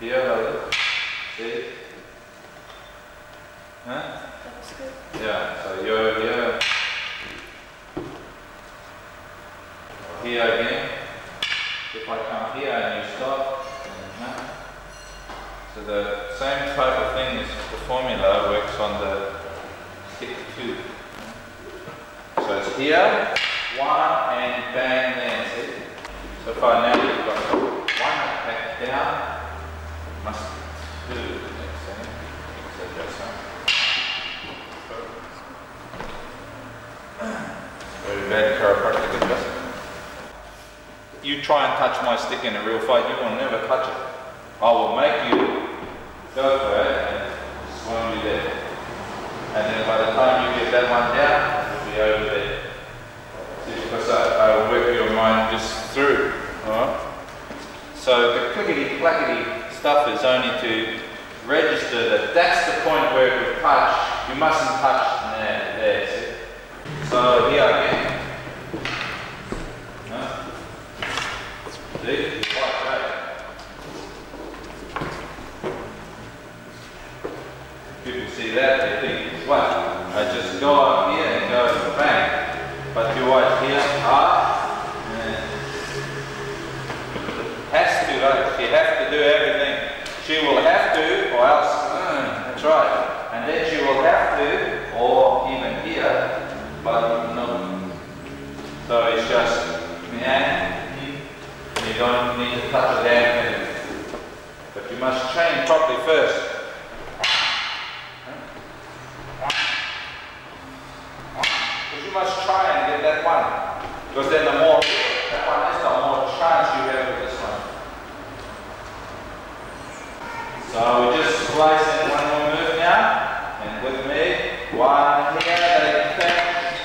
Here, brother. See? Huh? That was good. Yeah, so you're here. Here again. If I come here and you stop. So the same type of thing is the formula works on the stick too. So it's here, one and bang there, see? So far now we've got one attack down, must do the next thing. So just very bad chiropractic adjustment. You try and touch my stick in a real fight, you will never touch it. I will make you go for it and swing you there. And then by the time you get that one down, you'll be over there. See, because I will work your mind just through. Alright? So the clickety-clackety stuff is only to register that that's the point where we touch. You mustn't touch there. See? So here again. See? See that, they think, what? I just go up here and go bang. But do I hear hard? Yeah. Has to, right? She has to do everything. She will have to, or else, that's right. And then she will have to, or even here, but no. So it's just, you don't need to touch a damn thing. But you must train properly first. You must try and get that one, because then the more that one is, the more chance you have with this one. So we just slice in one more move now, and with me, one here, they think,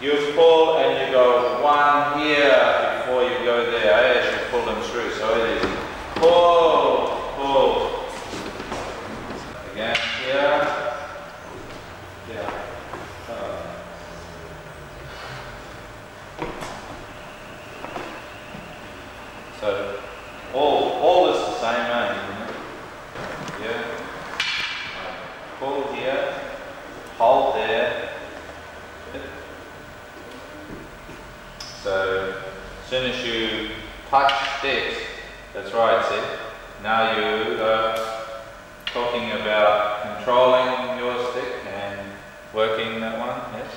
you pull and you go one here before you go there. I actually pull them through, so it is pull, pull. Again here, yeah. So all is the same, eh? Yeah. Pull here, hold there. So as soon as you touch sticks, that's right, see? Now you are talking about controlling your stick and working that one, yes?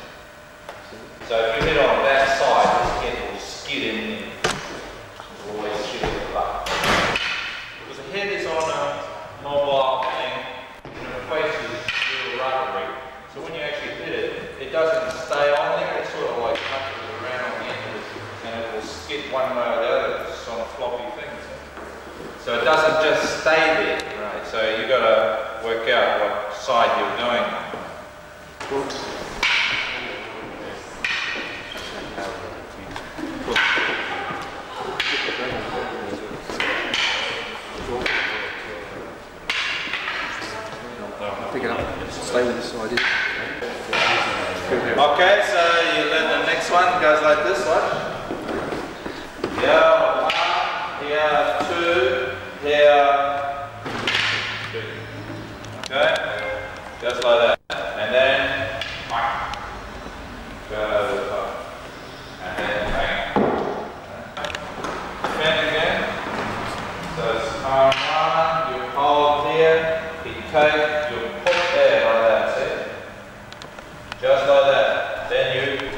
So if you hit on that side, this head will skid in there. One way or the other, it's on a floppy thing. So it doesn't just stay there, right? So you got to work out what side you're doing. Pick it up. Stay with this side. Okay, so you learn the next one goes like this, right? Here, one, here, two, here, two. Okay? Just like that. And then, go. And then, bang. Defend again. So it's one, you hold here, you take, you put there like that, see? Just like that. Then you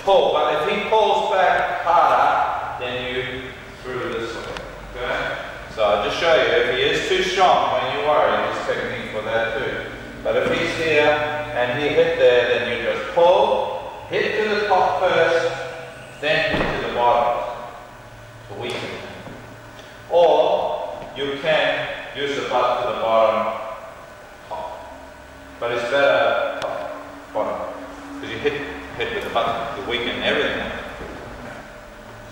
pull. But if he pulls back harder, then you through this way, okay? So I'll just show you, if he is too strong, when you worry, there's technique for that too. But if he's here, and he hit there, then you just pull, hit to the top first, then hit to the bottom, to weaken it. Or, you can use the butt to the bottom, top. But it's better top, bottom, because you hit with the butt to weaken everything.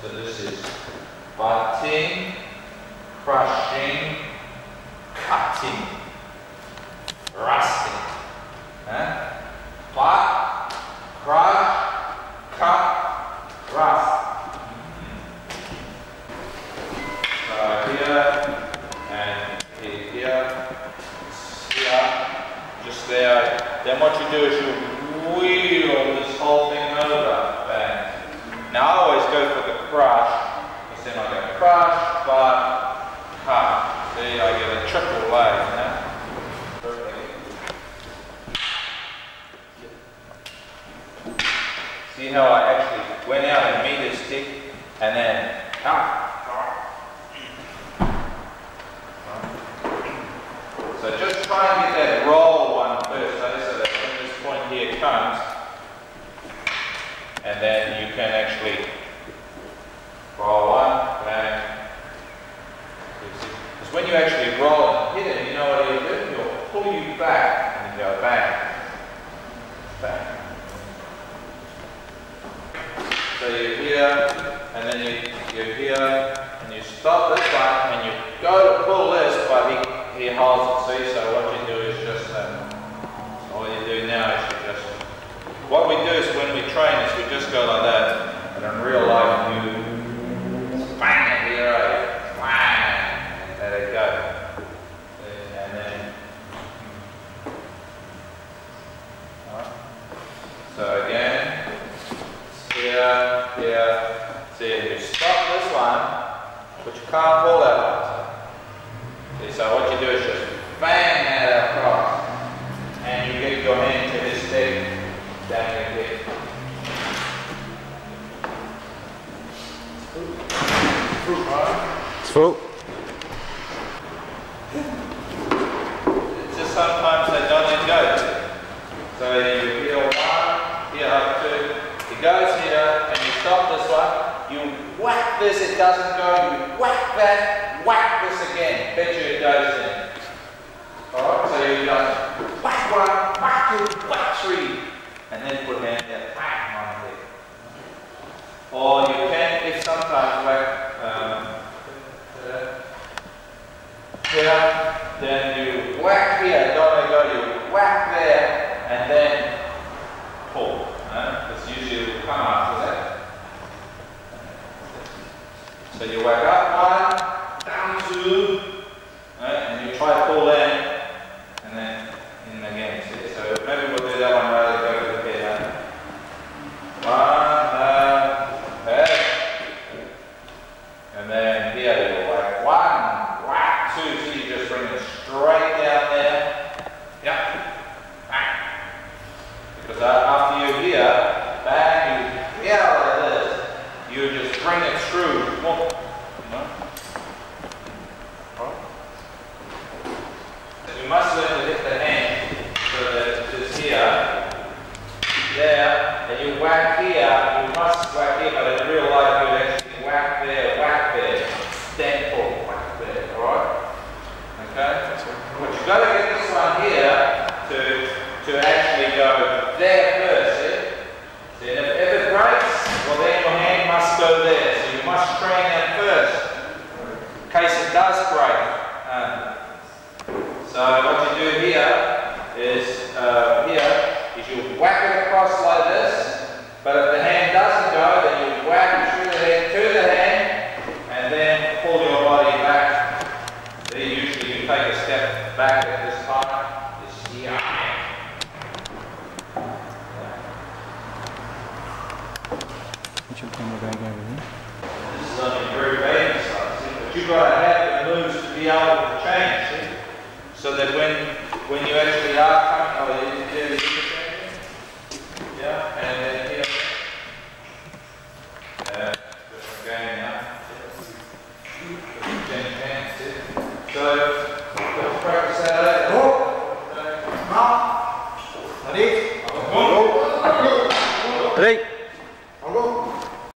So this is biting, crushing, cutting, rusting. Eh? Bite, crush, cut, rust. So here and here. Then what you do is you wheel this whole thing over. Bang. Now I always go for the crush, because then I go crush, but cut. See, I get a triple way, you know? See how I actually went out and made this stick and then cut. So just try and get that roll one first, so that when this point here comes, and then you can actually roll one, bang. Because when you actually roll and hit it, you know what it'll do? It'll pull you back and you go bang, bang. So you're here, and then you're here, and you stop this one, and you go to pull this, but he holds it, see, so what you do is just, all you do now is you just, what we do is when we train is we just go like that, but in real life you, bang, here I go, bang, let it go, and then, right. So again, here, see, you stop this one, but you can't pull that one. So what you do is just bang that across, and you get your hand to this stick, down your head. It's full. It's just sometimes they don't let go. So you feel one, here up two, it goes here, and you stop this one, you whack this, it doesn't go, you whack that, whack this again, bet you it goes in. Alright, so you go whack one, whack two, whack three, and then put hand down, whack one there. Or you can, if sometimes whack here, then you whack here, don't let go, you whack there, and then pull. Because usually it will come after that. So you whack up one, down two, right, and you try to pull in, and then in again. So maybe we'll do that one rather than go to the head. One, head. And then here you whack one, whack two, so you just bring it straight down there. Yep. Bang. Because after you're here, bang, you get out of this, you just bring it through. Well, you must learn to hit the hand so that it's here, there, and you whack here, you must whack here, but in real life you actually whack there, stand for whack there, alright? Okay? But you've got to get this one here to actually go there first, see? Then if it breaks, well then your hand must go there. Must train that first, in case it does break. So what you do here is you whack it across like this, but if the hand doesn't go, then you whack it through the hand to the hand, and then pull your body back. So usually you take a step back at this time. You've got to have the moves to be able to change, see? So that when you actually are coming, yeah, and then here, different game now. So